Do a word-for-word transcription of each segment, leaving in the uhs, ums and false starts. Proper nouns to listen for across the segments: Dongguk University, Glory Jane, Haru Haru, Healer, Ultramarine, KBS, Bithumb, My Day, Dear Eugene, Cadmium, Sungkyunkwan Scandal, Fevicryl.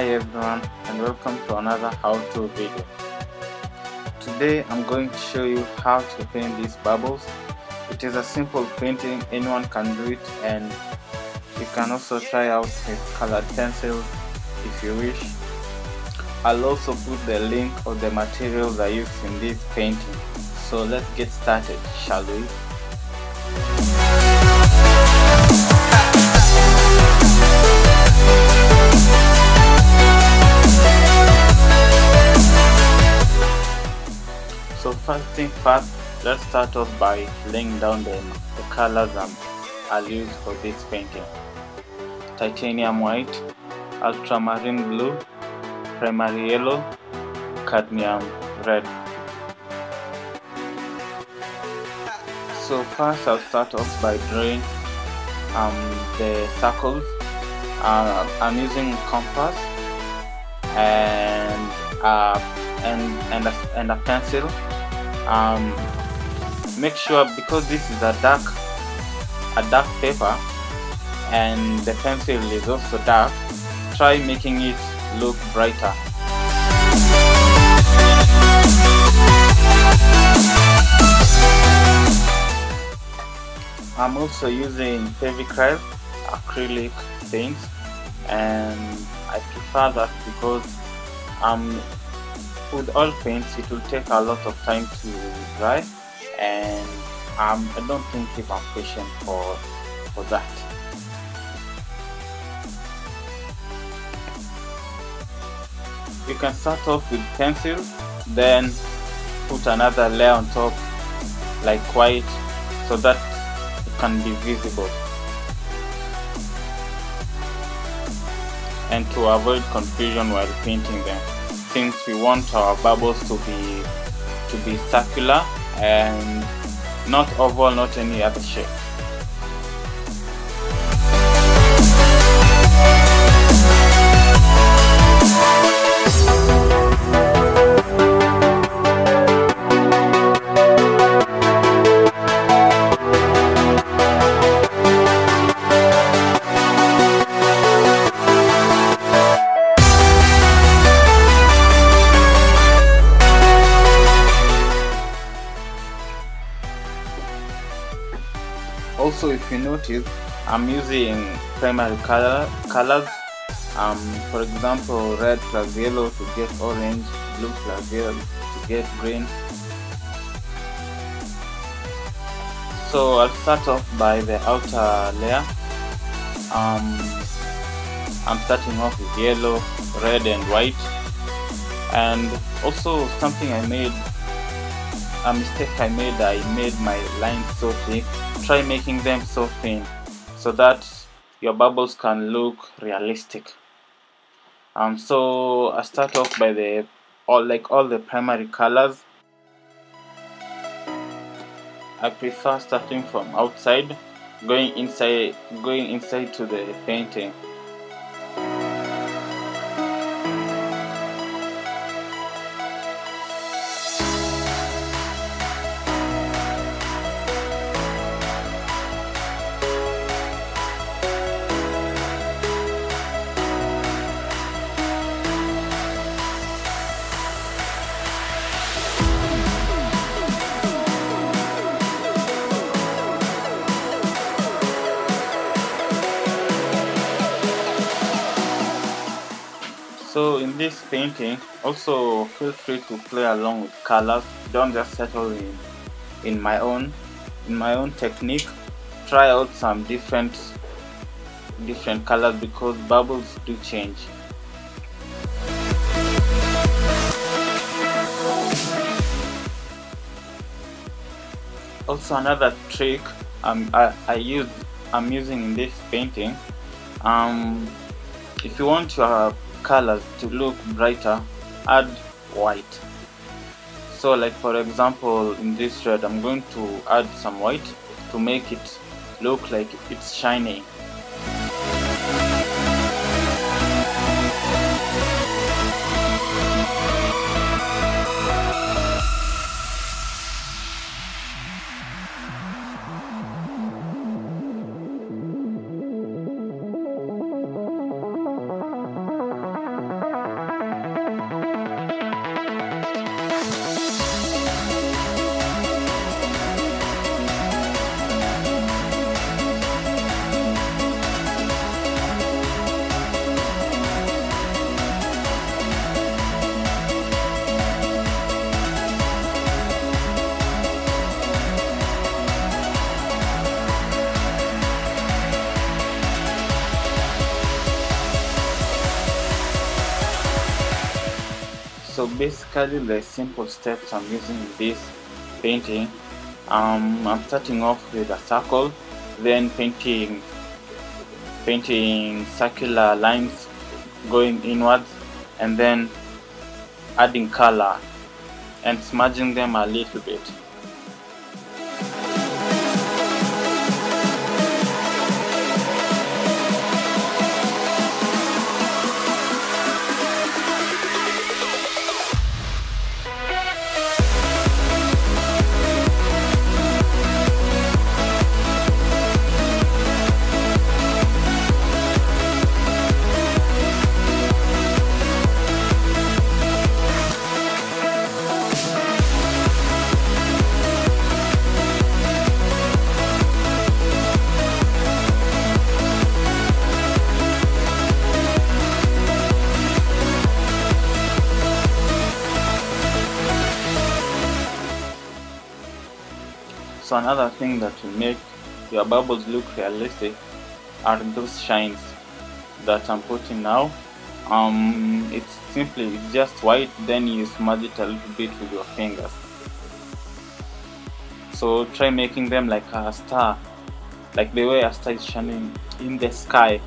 Hi everyone, and welcome to another how-to video. Today I'm going to show you how to paint these bubbles. It is a simple painting, anyone can do it, and you can also try out with colored pencils if you wish. I'll also put the link of the materials I used in this painting. So let's get started, shall we? So first thing first, let's start off by laying down the, the colors um, I'll use for this painting. Titanium white, ultramarine blue, primary yellow, cadmium red. So first I'll start off by drawing um, the circles. Uh, I'm using compass and uh, And, and, a, and a pencil. Um, make sure, because this is a dark a dark paper and the pencil is also dark, try making it look brighter. I'm also using Fevicryl acrylic paints, and I prefer that because I'm um, with all paints it will take a lot of time to dry, and um, I don't think if I'm patient for, for that. You can start off with pencil, then put another layer on top like white so that it can be visible, and to avoid confusion while painting them, since we want our bubbles to be to be circular and not oval, not any other shape. Also, if you notice, I'm using primary color colors. Um, for example, red plus yellow to get orange, blue plus yellow to get green. So I'll start off by the outer layer. Um, I'm starting off with yellow, red, and white. And also something I made. A mistake I made, I made my lines so thick. Try making them so thin so that your bubbles can look realistic. Um, so I start off by the all like all the primary colors. I prefer starting from outside, going inside, going inside to the painting. So in this painting, also feel free to play along with colors. Don't just settle in in my own in my own technique. Try out some different different colors because bubbles do change. Also, another trick um, I, I use I'm using in this painting. Um, if you want your colors to look brighter, add white. So like for example, in this red I'm going to add some white to make it look like it's shining. so basically the simple steps I'm using in this painting, um, I'm starting off with a circle, then painting painting circular lines going inwards, and then adding color and smudging them a little bit. So another thing that will make your bubbles look realistic are those shines that I'm putting now. Um, it's simply it's just white, then you smudge it a little bit with your fingers. So try making them like a star, like the way a star is shining in the sky.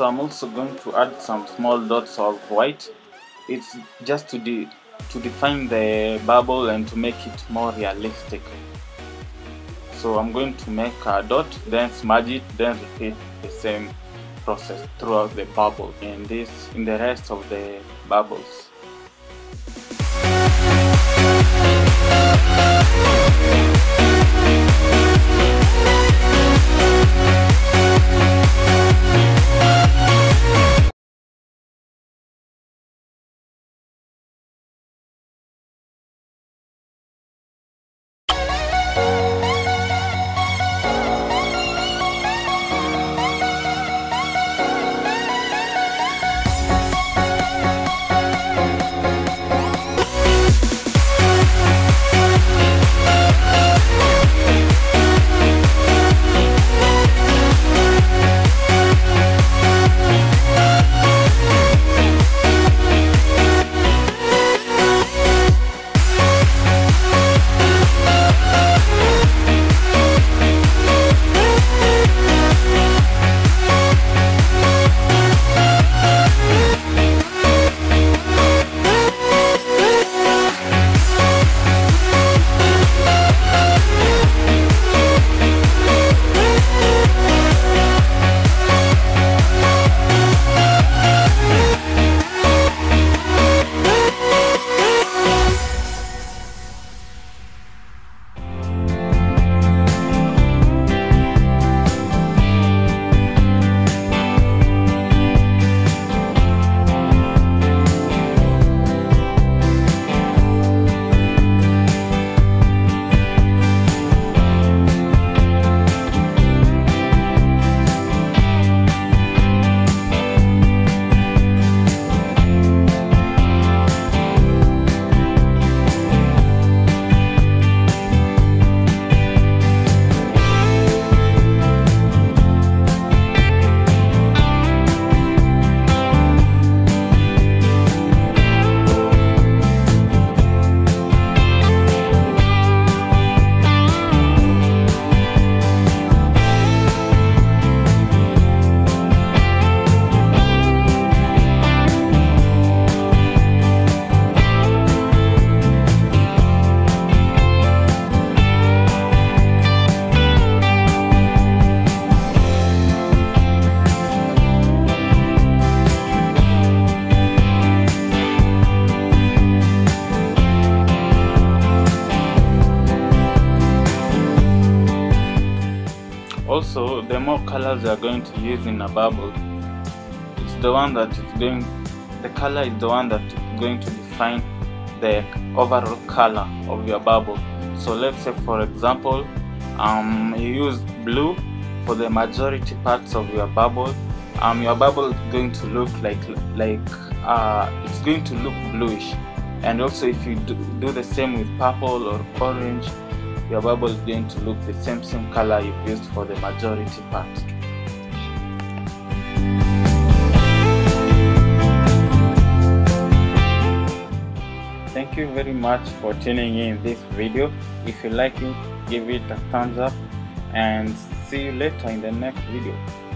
So I'm also going to add some small dots of white. It's just to de to define the bubble and to make it more realistic. So I'm going to make a dot, then smudge it, then repeat the same process throughout the bubble and this in the rest of the bubbles. Also, the more colors you are going to use in a bubble, it's the one that is going, the color is the one that is going to define the overall color of your bubble. So let's say, for example, um, you use blue for the majority parts of your bubble. Um, your bubble is going to look like like uh, it's going to look bluish. And also, if you do, do the same with purple or orange, your bubble is going to look the same same color you've used for the majority part. Thank you very much for tuning in this video. If you like it, give it a thumbs up, and see you later in the next video.